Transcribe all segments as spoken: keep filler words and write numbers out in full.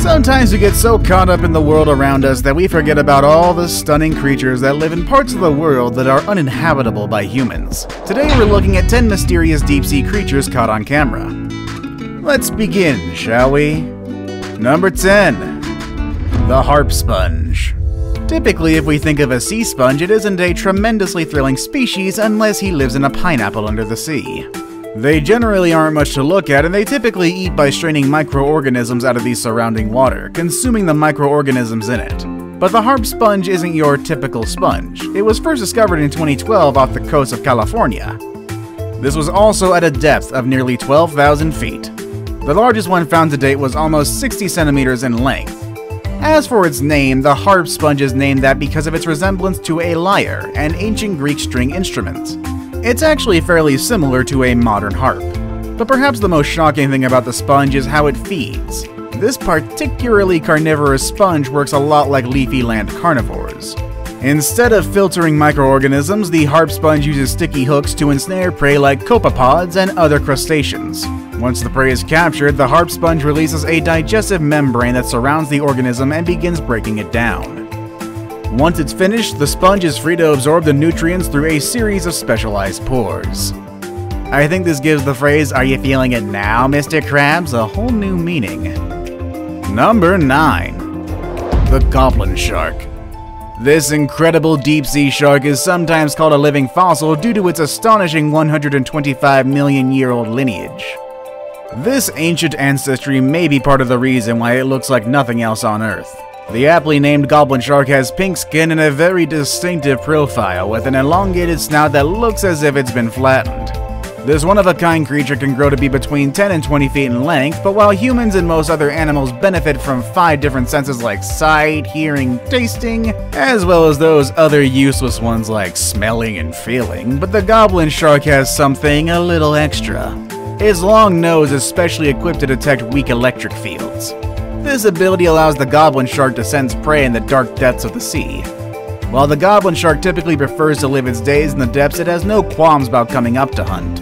Sometimes we get so caught up in the world around us that we forget about all the stunning creatures that live in parts of the world that are uninhabitable by humans. Today we're looking at ten mysterious deep-sea creatures caught on camera. Let's begin, shall we? Number ten. The Harp Sponge. Typically, if we think of a sea sponge, it isn't a tremendously thrilling species unless he lives in a pineapple under the sea. They generally aren't much to look at, and they typically eat by straining microorganisms out of the surrounding water, consuming the microorganisms in it. But the harp sponge isn't your typical sponge. It was first discovered in twenty twelve off the coast of California. This was also at a depth of nearly twelve thousand feet. The largest one found to date was almost sixty centimeters in length. As for its name, the harp sponge is named that because of its resemblance to a lyre, an ancient Greek string instrument. It's actually fairly similar to a modern harp. But perhaps the most shocking thing about the sponge is how it feeds. This particularly carnivorous sponge works a lot like leafy land carnivores. Instead of filtering microorganisms, the harp sponge uses sticky hooks to ensnare prey like copepods and other crustaceans. Once the prey is captured, the harp sponge releases a digestive membrane that surrounds the organism and begins breaking it down. Once it's finished, the sponge is free to absorb the nutrients through a series of specialized pores. I think this gives the phrase, "Are you feeling it now, Mister Krabs?" a whole new meaning. Number nine. The Goblin Shark. This incredible deep-sea shark is sometimes called a living fossil due to its astonishing one hundred twenty-five million year old lineage. This ancient ancestry may be part of the reason why it looks like nothing else on Earth. The aptly named goblin shark has pink skin and a very distinctive profile with an elongated snout that looks as if it's been flattened. This one-of-a-kind creature can grow to be between ten and twenty feet in length, but while humans and most other animals benefit from five different senses like sight, hearing, tasting, as well as those other useless ones like smelling and feeling, but the goblin shark has something a little extra. Its long nose is specially equipped to detect weak electric fields. This ability allows the goblin shark to sense prey in the dark depths of the sea. While the goblin shark typically prefers to live its days in the depths, it has no qualms about coming up to hunt.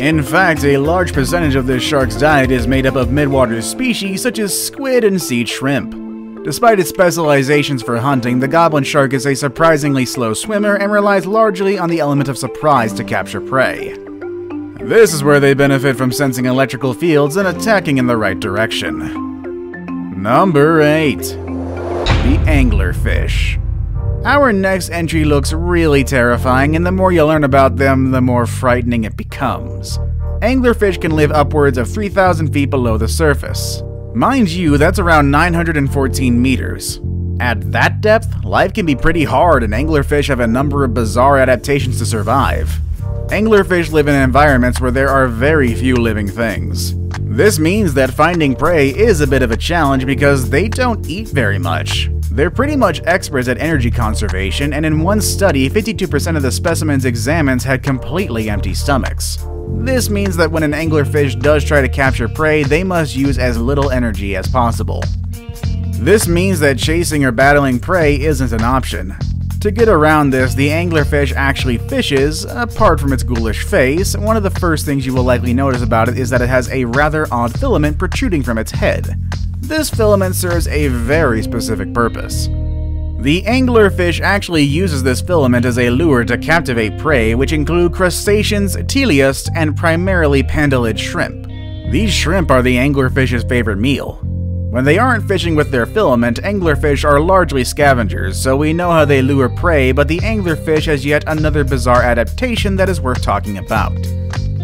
In fact, a large percentage of this shark's diet is made up of midwater species such as squid and sea shrimp. Despite its specializations for hunting, the goblin shark is a surprisingly slow swimmer and relies largely on the element of surprise to capture prey. This is where they benefit from sensing electrical fields and attacking in the right direction. Number eight. The anglerfish. Our next entry looks really terrifying, and the more you learn about them, the more frightening it becomes. Anglerfish can live upwards of three thousand feet below the surface. Mind you, that's around nine hundred fourteen meters. At that depth, life can be pretty hard, and anglerfish have a number of bizarre adaptations to survive. Anglerfish live in environments where there are very few living things. This means that finding prey is a bit of a challenge because they don't eat very much. They're pretty much experts at energy conservation, and in one study, fifty-two percent of the specimens examined had completely empty stomachs. This means that when an anglerfish does try to capture prey, they must use as little energy as possible. This means that chasing or battling prey isn't an option. To get around this, the anglerfish actually fishes. Apart from its ghoulish face, one of the first things you will likely notice about it is that it has a rather odd filament protruding from its head. This filament serves a very specific purpose. The anglerfish actually uses this filament as a lure to captivate prey, which include crustaceans, teleosts, and primarily pandalid shrimp. These shrimp are the anglerfish's favorite meal. When they aren't fishing with their filament, anglerfish are largely scavengers, so we know how they lure prey, but the anglerfish has yet another bizarre adaptation that is worth talking about.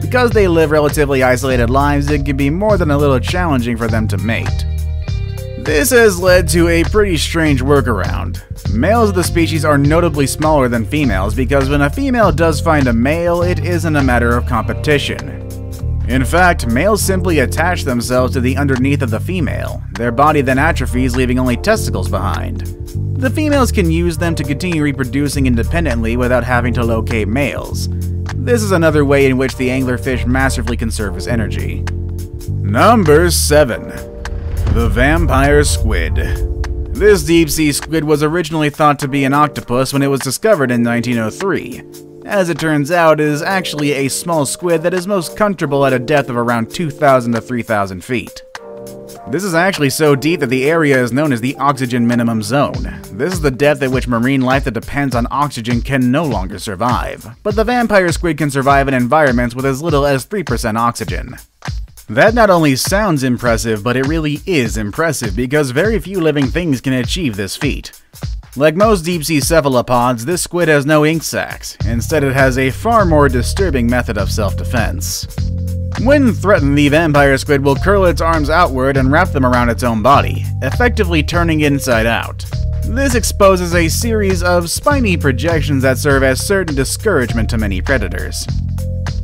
Because they live relatively isolated lives, it can be more than a little challenging for them to mate. This has led to a pretty strange workaround. Males of the species are notably smaller than females, because when a female does find a male, it isn't a matter of competition. In fact, males simply attach themselves to the underneath of the female. Their body then atrophies, leaving only testicles behind. The females can use them to continue reproducing independently without having to locate males. This is another way in which the anglerfish masterfully conserves energy. Number seven. The Vampire Squid. This deep-sea squid was originally thought to be an octopus when it was discovered in nineteen oh three. as it turns out, is actually a small squid that is most comfortable at a depth of around two thousand to three thousand feet. This is actually so deep that the area is known as the oxygen minimum zone. This is the depth at which marine life that depends on oxygen can no longer survive. But the vampire squid can survive in environments with as little as three percent oxygen. That not only sounds impressive, but it really is impressive because very few living things can achieve this feat. Like most deep-sea cephalopods, this squid has no ink sacs. Instead, it has a far more disturbing method of self-defense. When threatened, the vampire squid will curl its arms outward and wrap them around its own body, effectively turning inside out. This exposes a series of spiny projections that serve as certain discouragement to many predators.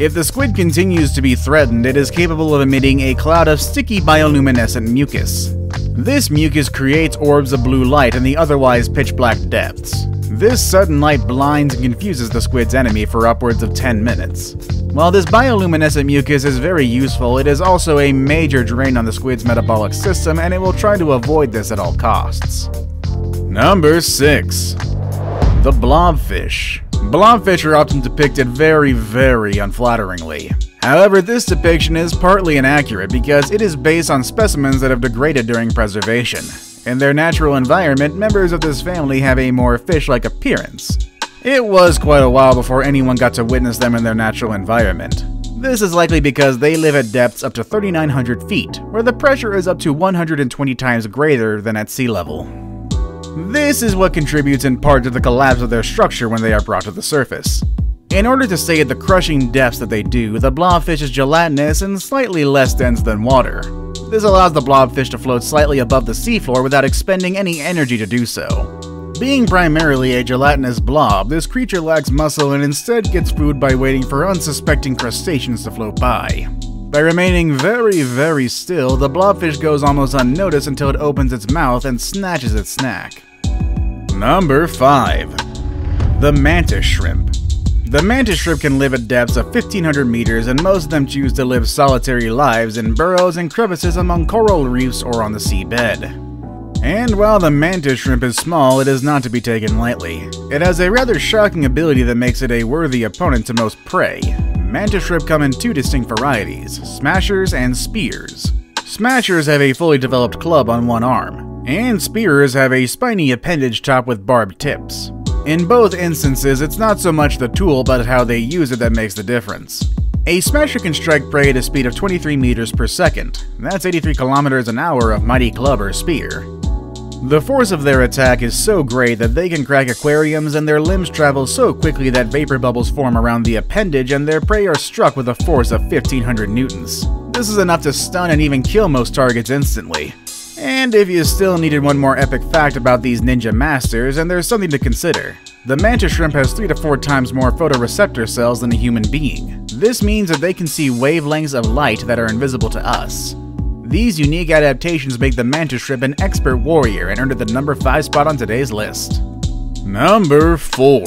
If the squid continues to be threatened, it is capable of emitting a cloud of sticky bioluminescent mucus. This mucus creates orbs of blue light in the otherwise pitch-black depths. This sudden light blinds and confuses the squid's enemy for upwards of ten minutes. While this bioluminescent mucus is very useful, it is also a major drain on the squid's metabolic system, and it will try to avoid this at all costs. Number six. The Blobfish. Blobfish are often depicted very, very unflatteringly. However, this depiction is partly inaccurate because it is based on specimens that have degraded during preservation. In their natural environment, members of this family have a more fish-like appearance. It was quite a while before anyone got to witness them in their natural environment. This is likely because they live at depths up to three thousand nine hundred feet, where the pressure is up to one hundred twenty times greater than at sea level. This is what contributes in part to the collapse of their structure when they are brought to the surface. In order to stay at the crushing depths that they do, the blobfish is gelatinous and slightly less dense than water. This allows the blobfish to float slightly above the seafloor without expending any energy to do so. Being primarily a gelatinous blob, this creature lacks muscle and instead gets food by waiting for unsuspecting crustaceans to float by. By remaining very, very still, the blobfish goes almost unnoticed until it opens its mouth and snatches its snack. Number five. The Mantis Shrimp. The mantis shrimp can live at depths of fifteen hundred meters, and most of them choose to live solitary lives in burrows and crevices among coral reefs or on the seabed. And while the mantis shrimp is small, it is not to be taken lightly. It has a rather shocking ability that makes it a worthy opponent to most prey. Mantis shrimp come in two distinct varieties, smashers and spears. Smashers have a fully developed club on one arm, and spears have a spiny appendage topped with barbed tips. In both instances, it's not so much the tool but how they use it that makes the difference. A smasher can strike prey at a speed of twenty-three meters per second. That's eighty-three kilometers an hour of mighty club or spear. The force of their attack is so great that they can crack aquariums, and their limbs travel so quickly that vapor bubbles form around the appendage and their prey are struck with a force of fifteen hundred newtons. This is enough to stun and even kill most targets instantly. And if you still needed one more epic fact about these ninja masters, and there's something to consider. The mantis shrimp has three to four times more photoreceptor cells than a human being. This means that they can see wavelengths of light that are invisible to us. These unique adaptations make the mantis shrimp an expert warrior and earned it the number five spot on today's list. Number four,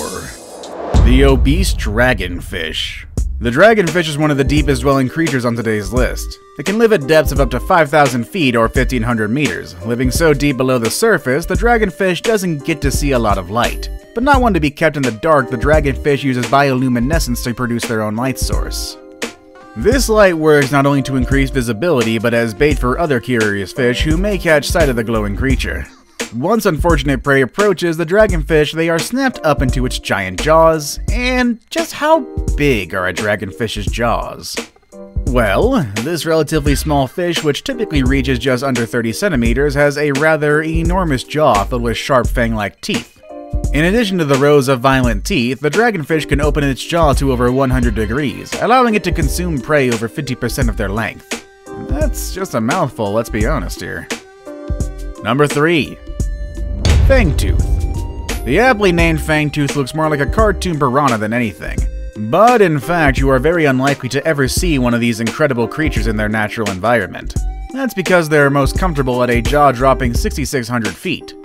the obese dragonfish. The dragonfish is one of the deepest dwelling creatures on today's list. It can live at depths of up to five thousand feet or fifteen hundred meters. Living so deep below the surface, the dragonfish doesn't get to see a lot of light. But not one to be kept in the dark, the dragonfish uses bioluminescence to produce their own light source. This light works not only to increase visibility, but as bait for other curious fish who may catch sight of the glowing creature. Once unfortunate prey approaches the dragonfish, they are snapped up into its giant jaws. And just how big are a dragonfish's jaws? Well, this relatively small fish, which typically reaches just under thirty centimeters, has a rather enormous jaw filled with sharp fang-like teeth. In addition to the rows of violent teeth, the dragonfish can open its jaw to over one hundred degrees, allowing it to consume prey over fifty percent of their length. That's just a mouthful, let's be honest here. Number three. Fangtooth. The aptly named fangtooth looks more like a cartoon piranha than anything. But in fact, you are very unlikely to ever see one of these incredible creatures in their natural environment. That's because they are most comfortable at a jaw-dropping six thousand six hundred feet.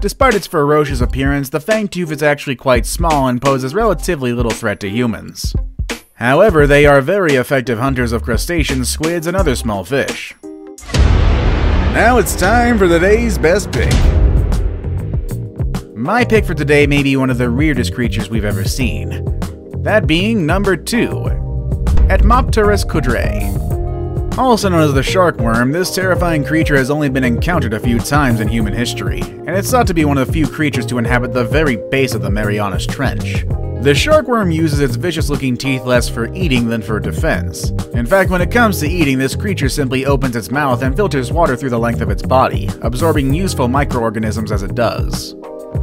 Despite its ferocious appearance, the fangtooth is actually quite small and poses relatively little threat to humans. However, they are very effective hunters of crustaceans, squids, and other small fish. Now it's time for today's best pick. My pick for today may be one of the weirdest creatures we've ever seen. that being number two, Etmopterus kudrei. Also known as the shark worm, this terrifying creature has only been encountered a few times in human history, and it's thought to be one of the few creatures to inhabit the very base of the Marianas Trench. The shark worm uses its vicious-looking teeth less for eating than for defense. In fact, when it comes to eating, this creature simply opens its mouth and filters water through the length of its body, absorbing useful microorganisms as it does.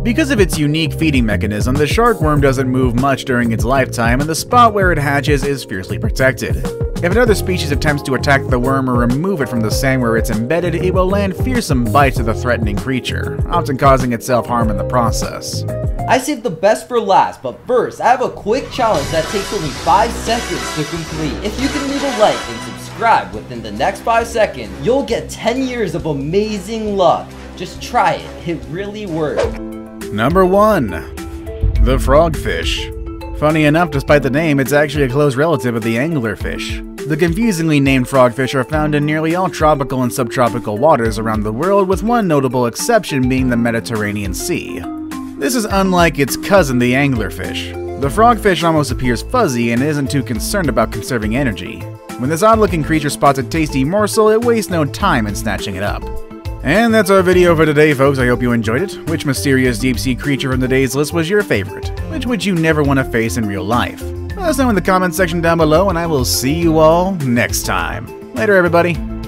Because of its unique feeding mechanism, the shark worm doesn't move much during its lifetime, and the spot where it hatches is fiercely protected. If another species attempts to attack the worm or remove it from the sand where it's embedded, it will land fearsome bites at the threatening creature, often causing itself harm in the process. I saved the best for last, but first, I have a quick challenge that takes only five seconds to complete. If you can leave a like and subscribe within the next five seconds, you'll get ten years of amazing luck. Just try it, it really works. Number one, the frogfish. Funny enough, despite the name, it's actually a close relative of the anglerfish. The confusingly named frogfish are found in nearly all tropical and subtropical waters around the world, with one notable exception being the Mediterranean Sea. This is unlike its cousin, the anglerfish. The frogfish almost appears fuzzy and isn't too concerned about conserving energy. When this odd-looking creature spots a tasty morsel, it wastes no time in snatching it up. And that's our video for today, folks. I hope you enjoyed it. Which mysterious deep-sea creature from today's list was your favorite? Which would you never want to face in real life? Let us know in the comments section down below, and I will see you all next time. Later, everybody.